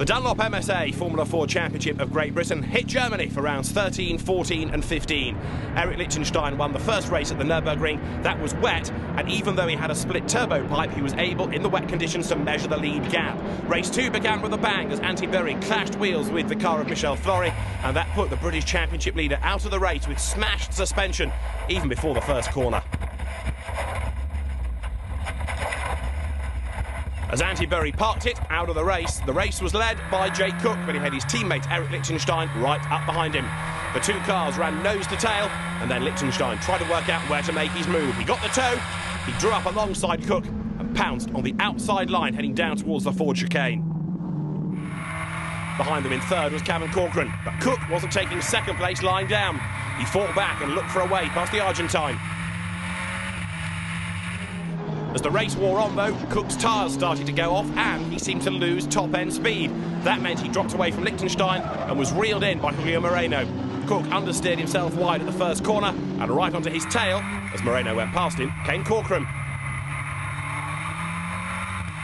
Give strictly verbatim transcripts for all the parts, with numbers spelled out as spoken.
The Dunlop M S A Formula four Championship of Great Britain hit Germany for rounds thirteen, fourteen and fifteen. Eric Lichtenstein won the first race at the Nürburgring. That was wet, and even though he had a split turbo pipe, he was able in the wet conditions to measure the lead gap. Race two began with a bang as Antti Buri clashed wheels with the car of Michael Flory, and that put the British Championship leader out of the race with smashed suspension even before the first corner. As Antti Buri parked it out of the race, the race was led by Jake Cook, but he had his teammate Eric Lichtenstein right up behind him. The two cars ran nose to tail, and then Lichtenstein tried to work out where to make his move. He got the toe, he drew up alongside Cook, and pounced on the outside line heading down towards the Ford chicane. Behind them in third was Cavan Corcoran, but Cook wasn't taking second place lying down. He fought back and looked for a way past the Argentine. As the race wore on, though, Cook's tyres started to go off and he seemed to lose top-end speed. That meant he dropped away from Lichtenstein and was reeled in by Julio Moreno. Cook understeered himself wide at the first corner, and right onto his tail, as Moreno went past him, came Corcoran.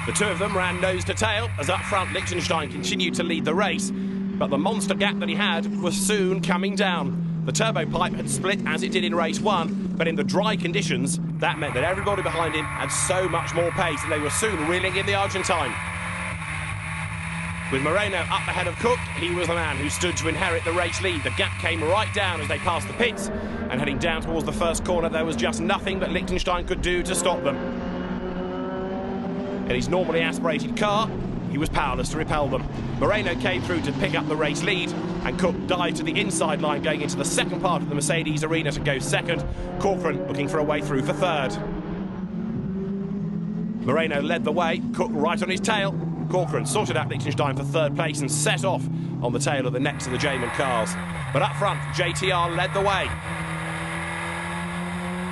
The two of them ran nose to tail, as up front Lichtenstein continued to lead the race, but the monster gap that he had was soon coming down. The turbo pipe had split as it did in race one, but in the dry conditions, that meant that everybody behind him had so much more pace, and they were soon reeling in the Argentine. With Moreno up ahead of Cook, he was the man who stood to inherit the race lead. The gap came right down as they passed the pits, and heading down towards the first corner, there was just nothing that Lichtenstein could do to stop them. In his normally aspirated car, he was powerless to repel them. Moreno came through to pick up the race lead, and Cook dived to the inside line going into the second part of the Mercedes Arena to go second. Corcoran looking for a way through for third. Moreno led the way, Cook right on his tail. Corcoran sorted out Lichtenstein for third place and set off on the tail of the next of the German cars. But up front, J T R led the way.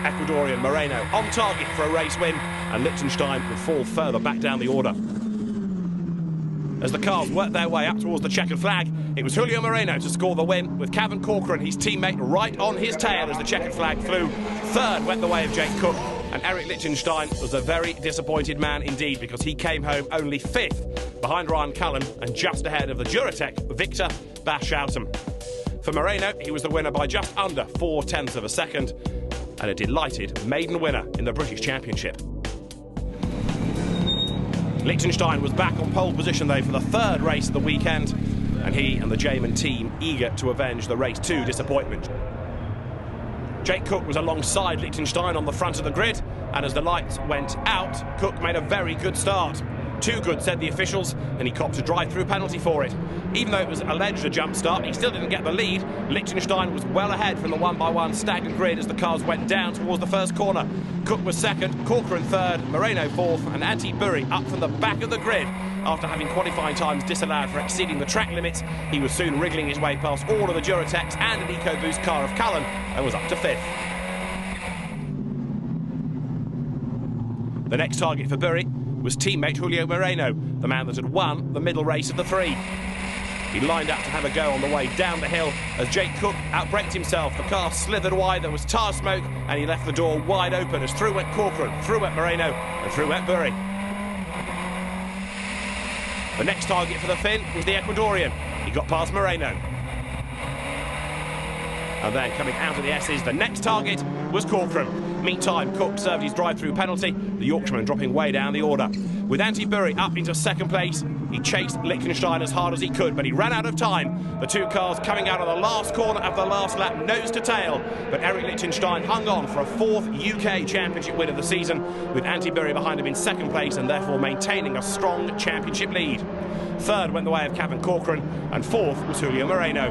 Ecuadorian Moreno on target for a race win, and Lichtenstein would fall further back down the order. As the cars worked their way up towards the checkered flag, it was Julio Moreno to score the win, with Cavan Corcoran, his teammate, right on his tail as the checkered flag flew. Third went the way of Jake Cook, and Eric Lichtenstein was a very disappointed man indeed, because he came home only fifth, behind Ryan Cullen and just ahead of the Duratec Victor Baschouten. For Moreno, he was the winner by just under four tenths of a second, and a delighted maiden winner in the British Championship. Lichtenstein was back on pole position, though, for the third race of the weekend, and he and the German team eager to avenge the race two disappointment. Jake Cook was alongside Lichtenstein on the front of the grid, and as the lights went out, Cook made a very good start. Too good, said the officials, and he copped a drive-through penalty for it. Even though it was alleged a jump start, he still didn't get the lead. Lichtenstein was well ahead from the one-by-one staggered grid as the cars went down towards the first corner. Cook was second, Corcoran third, Moreno fourth, and Antti Buri up from the back of the grid. After having qualifying times disallowed for exceeding the track limits, he was soon wriggling his way past all of the Duratecs and an EcoBoost car of Cullen, and was up to fifth. The next target for Buri was teammate Julio Moreno, the man that had won the middle race of the three. He lined up to have a go on the way down the hill as Jake Cook outbraked himself. The car slithered wide, there was tar smoke, and he left the door wide open as through went Corcoran, through went Moreno, and through went Buri. The next target for the Finn was the Ecuadorian. He got past Moreno. And then coming out of the S's, the next target was Corcoran. Meantime, Cook served his drive-through penalty, the Yorkshireman dropping way down the order. With Antti Buri up into second place, he chased Lichtenstein as hard as he could, but he ran out of time. The two cars coming out of the last corner of the last lap, nose to tail. But Eric Lichtenstein hung on for a fourth U K Championship win of the season, with Antti Buri behind him in second place and therefore maintaining a strong Championship lead. Third went the way of Cavan Corcoran, and fourth was Julio Moreno.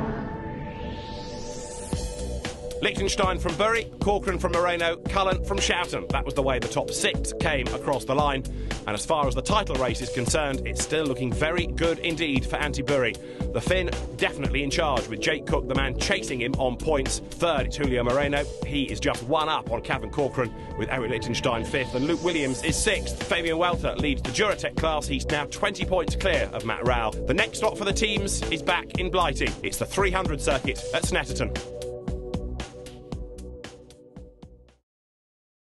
Lichtenstein from Buri, Corcoran from Moreno, Cullen from Schouten. That was the way the top six came across the line. And as far as the title race is concerned, it's still looking very good indeed for Antti Buri. The Finn definitely in charge, with Jake Cook, the man chasing him on points. Third, it's Julio Moreno. He is just one up on Cavan Corcoran, with Eric Lichtenstein fifth, and Luke Williams is sixth. Fabian Welter leads the Duratec class. He's now twenty points clear of Matt Rao. The next stop for the teams is back in Blighty. It's the three hundred circuit at Snetterton.